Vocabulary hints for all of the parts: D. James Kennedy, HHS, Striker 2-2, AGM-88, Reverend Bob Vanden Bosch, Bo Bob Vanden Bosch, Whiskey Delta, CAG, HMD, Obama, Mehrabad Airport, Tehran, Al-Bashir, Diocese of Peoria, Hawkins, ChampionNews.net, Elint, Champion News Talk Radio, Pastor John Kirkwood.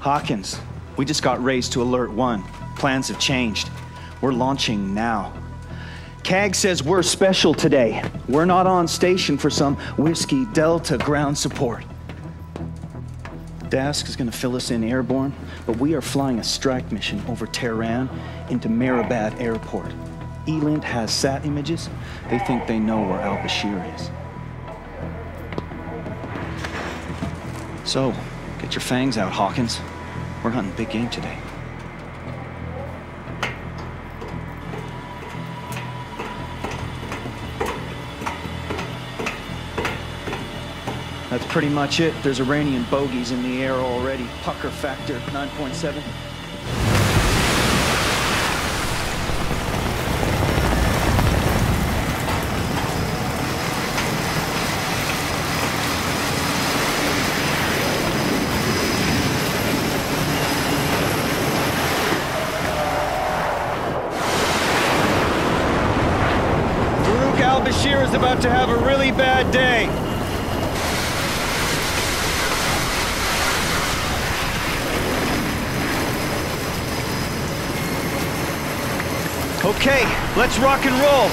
Hawkins, we just got raised to Alert 1. Plans have changed. We're launching now. CAG says we're special today. We're not on station for some Whiskey Delta ground support. Dask is going to fill us in airborne, but we are flying a strike mission over Tehran into Mehrabad Airport. Elint has sat images. They think they know where Al-Bashir is. So, get your fangs out, Hawkins. We're hunting big game today. That's pretty much it. There's Iranian bogeys in the air already. Pucker factor, 9.7. Farouk Al-Bashir is about to have a really bad day. Okay, let's rock and roll.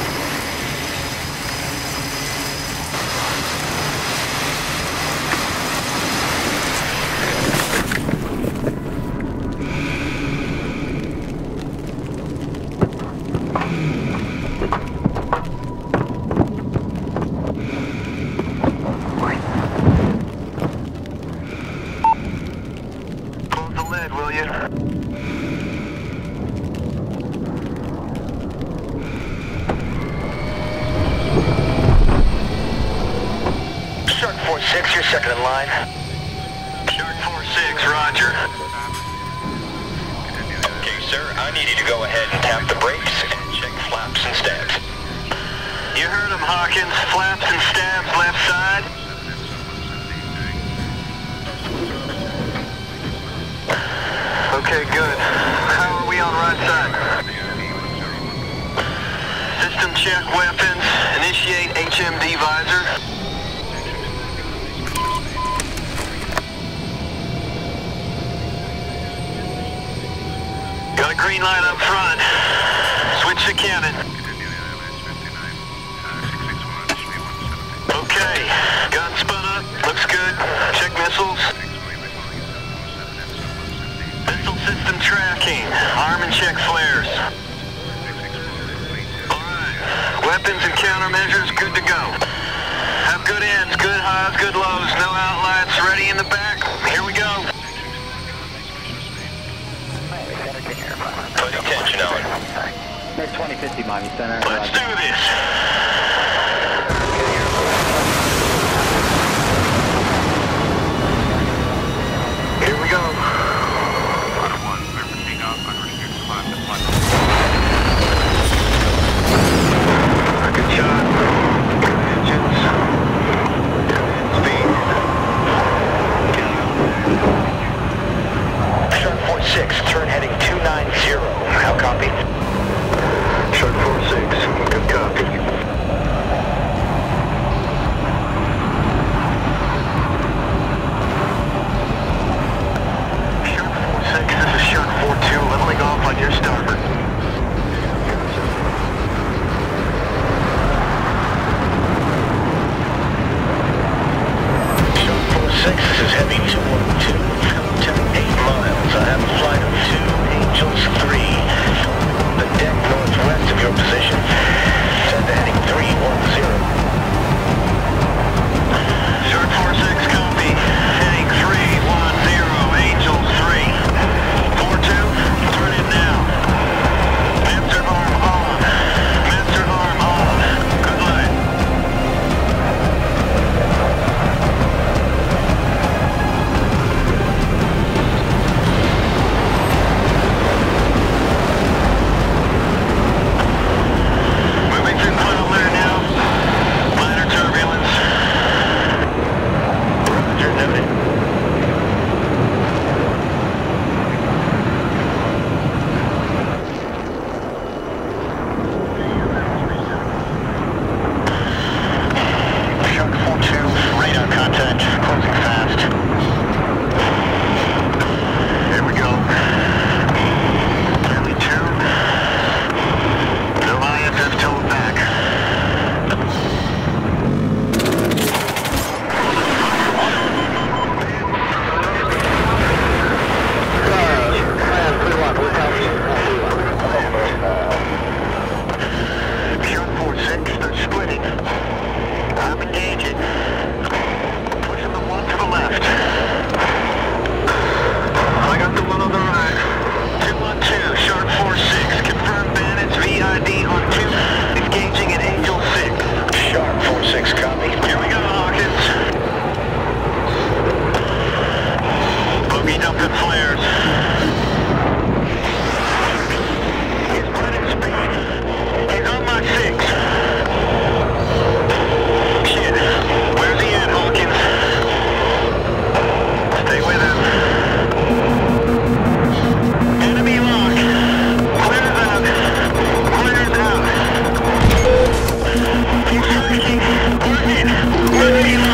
Hold the lead, will you? You're second in line. Shark 4-6, roger. Okay, sir, I need you to go ahead and tap the brakes and check flaps and stabs. You heard him, Hawkins. Flaps and stabs, left side. Okay, good. How are we on right side? System check weapons. Initiate HMD visor. Green light up front. Switch to cannon. Okay. Gun spun up. Looks good. Check missiles. Missile system tracking. Arm and check flares. Alright. Weapons and countermeasures good to go. Have good ends, good highs, good lows. No outlets. Ready in the back. Here we go. Put attention on it. Mid 2050 Miami Center. Let's do this. Here we go. Order 1, clear for takeoff, unrestricted climb to 1. Good shot. Good engines. Speed. Shark 4-6, turn heading 290. How copy? Shark 4-6. Good copy. Shark 4-6, this is Shark 4-2, leveling off on your starboard. Shark 4-6, this is heavy 212. Clear now. good flares. He's running speed. He's on my 6. Shit. Where's he at, Hawkins? Stay with him. Enemy lock. Clears out. Clears out. Keep searching. We're in. Enemy lock.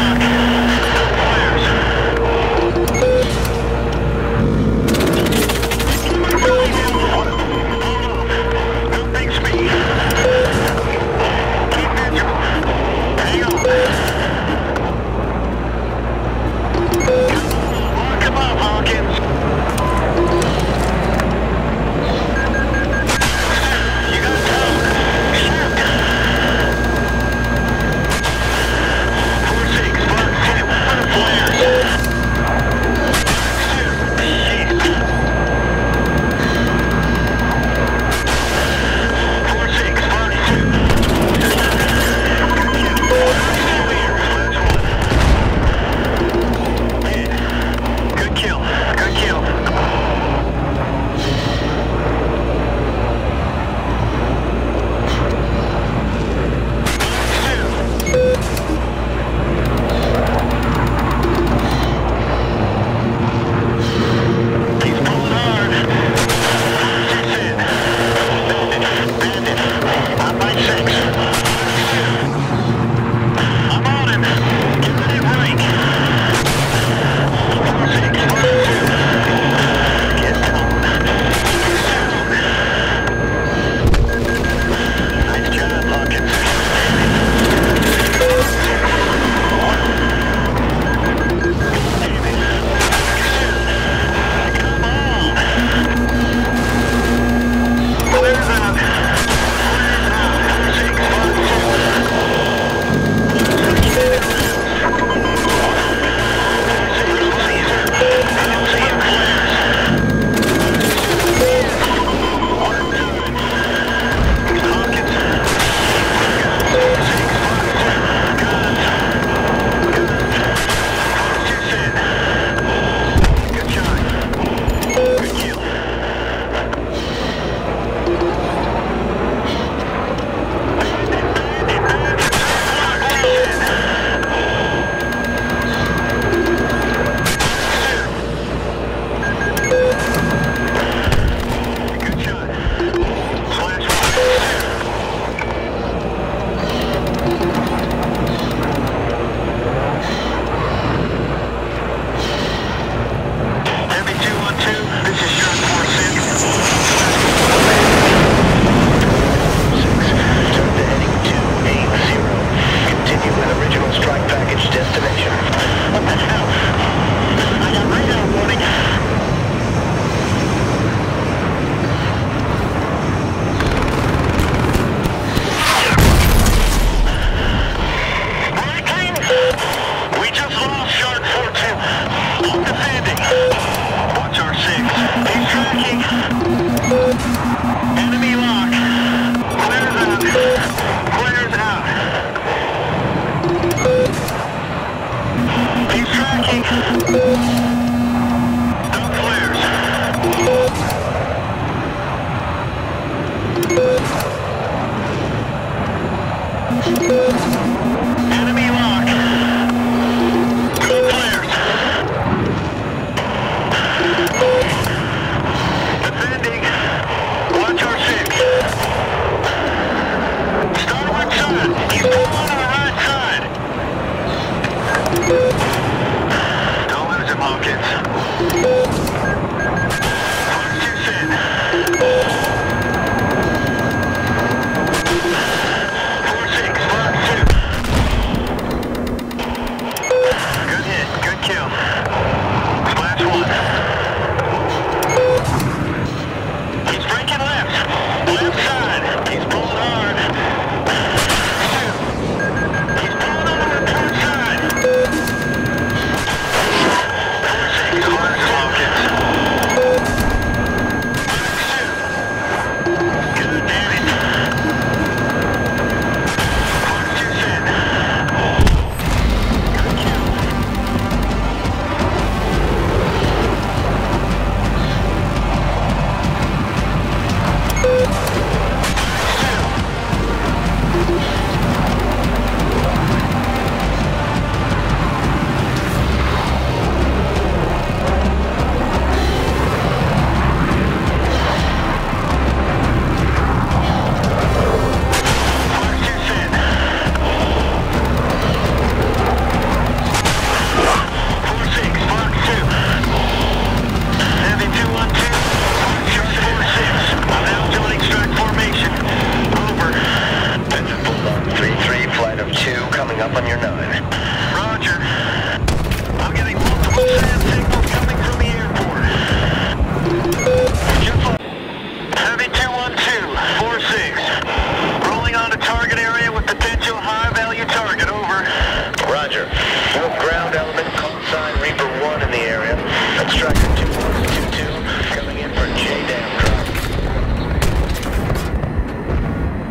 in the area. That's Striker 2-2 coming in for a J-down drop.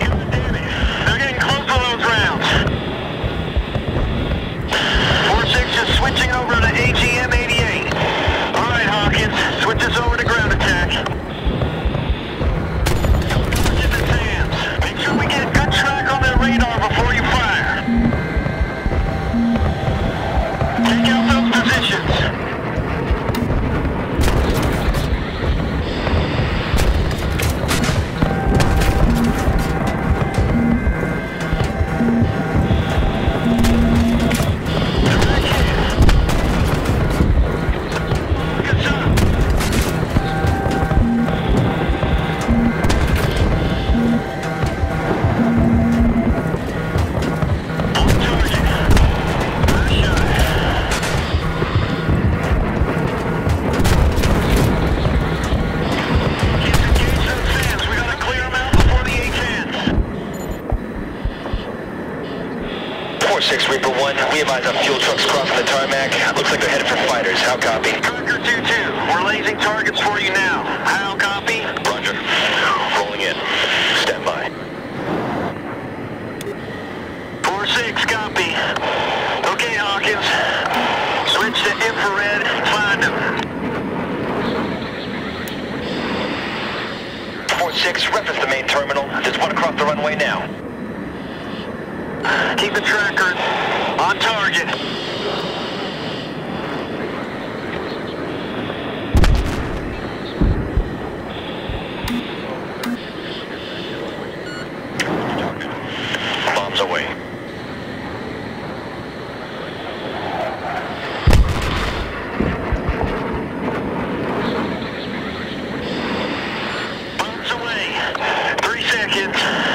Give them damage. They're getting close on those rounds. 4-6 is switching over to AGM-88. All right, Hawkins, switch us over to ground attack. We advise on fuel trucks crossing the tarmac. Looks like they're headed for fighters. How copy? Parker 2-2. We're lasing targets for you now. How copy? Roger. Rolling in. Stand by. 4-6, copy. Okay, Hawkins. Switch to infrared. Find them. 4-6, reference the main terminal. There's one across the runway now. Keep the tracker on target. Bombs away. Bombs away. 3 seconds. Seconds.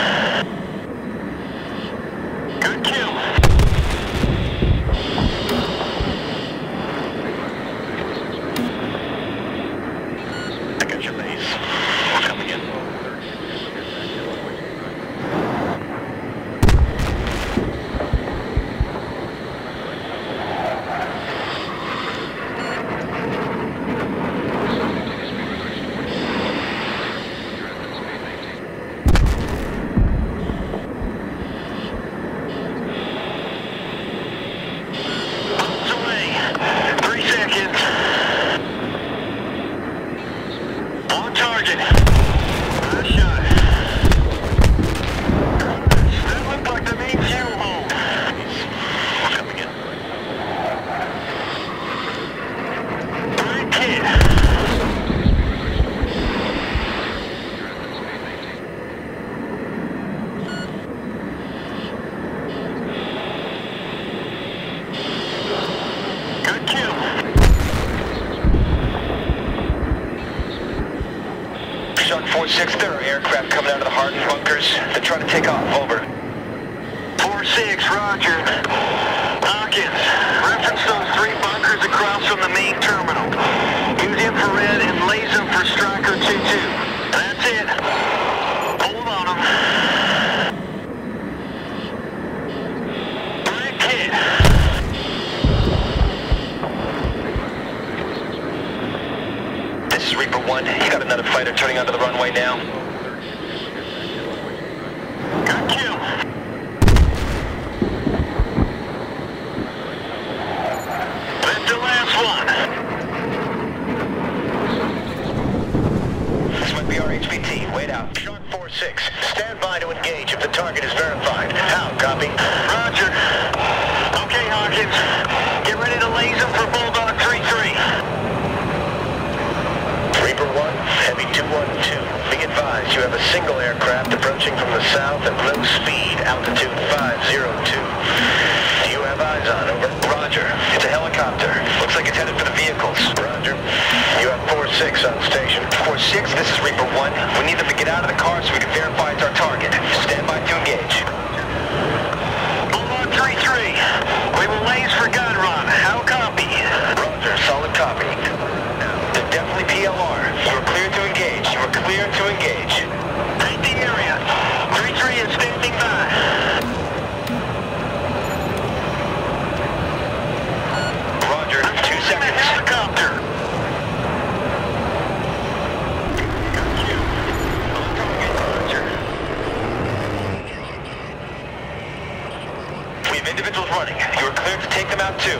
2.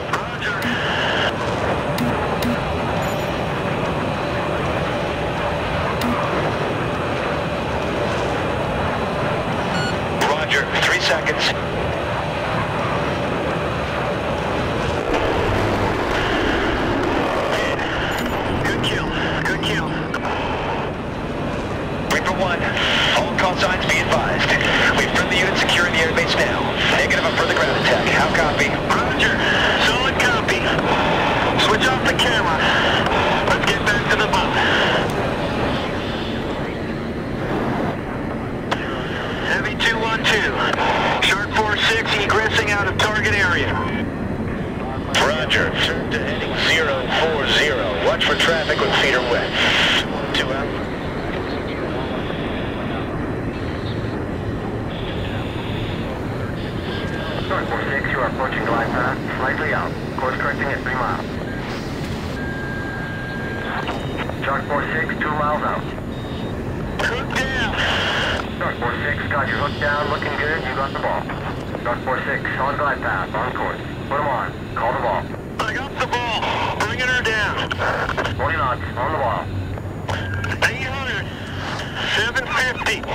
Roger, 3 seconds. Good kill, good kill. Reaper-1, all call signs be advised. We've friendly units securing the airbase now. Negative on further ground attack. How copy? Roger. Solid copy. Switch off the camera. Let's get back to the bump. Heavy 212. Shark 46 egressing out of target area. Roger. Turn to heading 040. Watch for traffic with feeder wet. 2 out. Shark 46, you are approaching glide path, slightly out. Course correcting at 3 miles. Shark 46, 2 miles out. Hook down! Shark 46, got your hook down, looking good, you got the ball. Shark 46, on glide path, on course. Put him on, call the ball. I got the ball, bringing her down. 40 knots, on the ball. 800, 750.